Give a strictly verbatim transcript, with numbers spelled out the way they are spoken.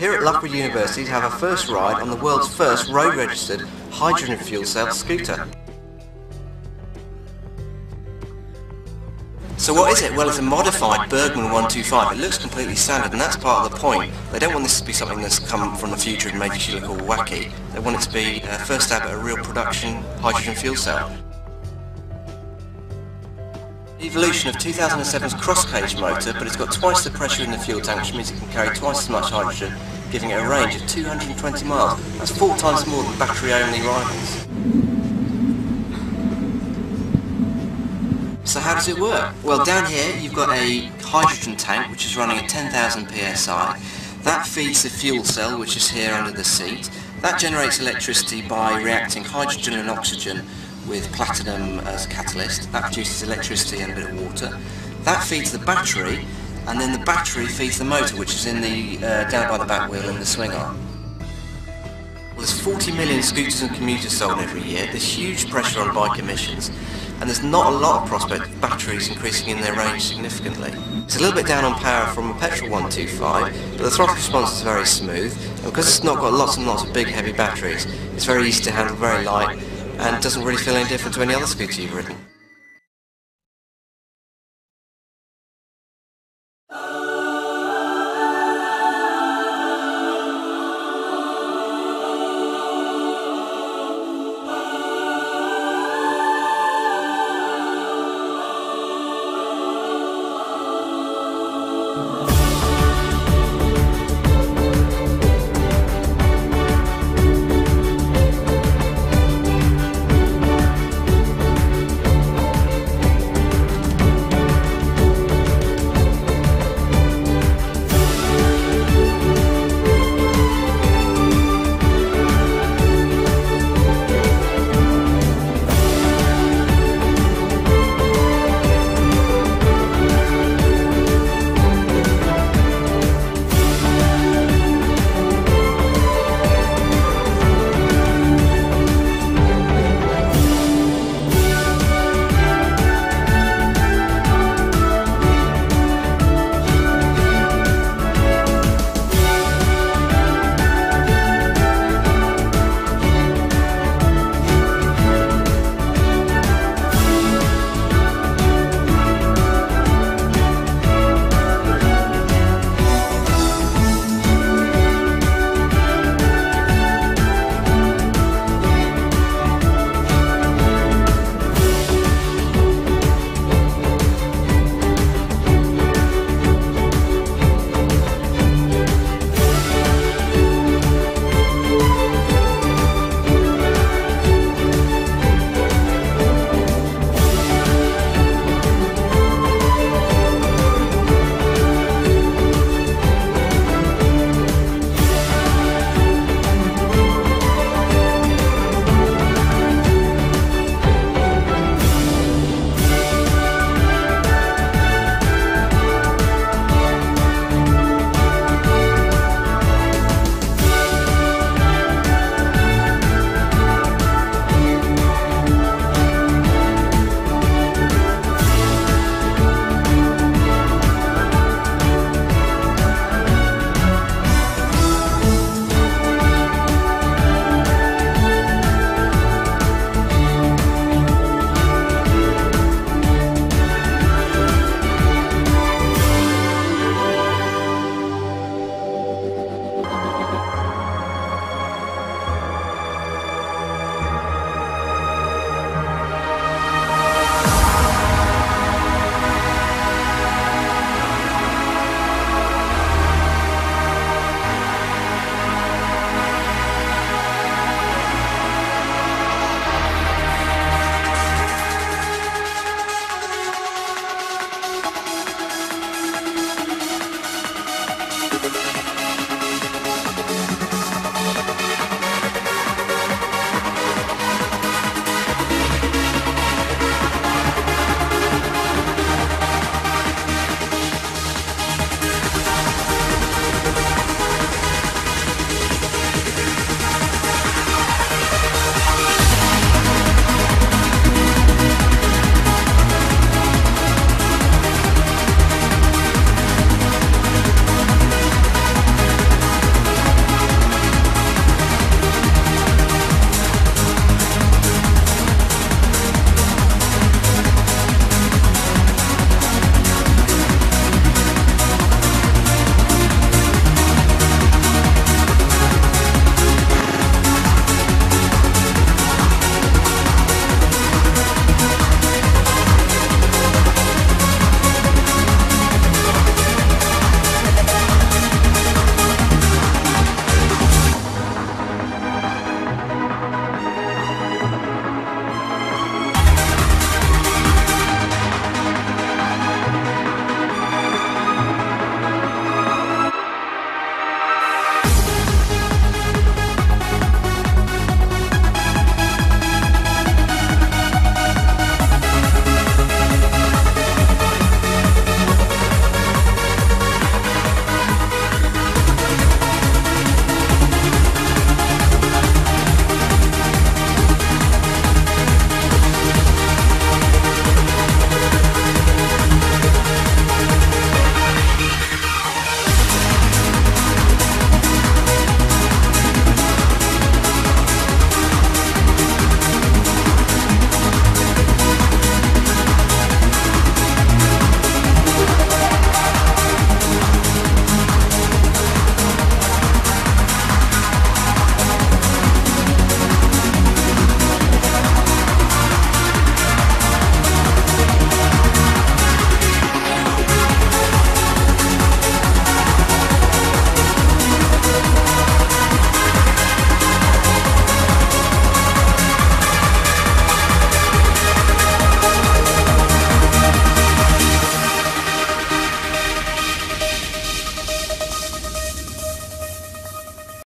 here at Loughborough University to have a first ride on the world's first road-registered hydrogen fuel cell scooter. So what is it? Well, it's a modified Bergman one twenty-five. It looks completely standard, and that's part of the point. They don't want this to be something that's come from the future and makes you look all wacky. They want it to be a first stab at a real production hydrogen fuel cell. The evolution of two thousand seven's cross-cage motor, but it's got twice the pressure in the fuel tank, which means it can carry twice as much hydrogen, giving it a range of two hundred twenty miles. That's four times more than battery-only rivals. So how does it work? Well, down here you've got a hydrogen tank which is running at ten thousand P S I. That feeds the fuel cell which is here under the seat. That generates electricity by reacting hydrogen and oxygen with platinum as a catalyst. That produces electricity and a bit of water. That feeds the battery, and then the battery feeds the motor which is in the uh, down by the back wheel and the swing arm. Well, there's forty million scooters and commuters sold every year. There's huge pressure on bike emissions. And there's not a lot of prospect of batteries increasing in their range significantly. It's a little bit down on power from a petrol one twenty-five, but the throttle response is very smooth, and because it's not got lots and lots of big heavy batteries, it's very easy to handle, very light, and doesn't really feel any different to any other scooter you've ridden.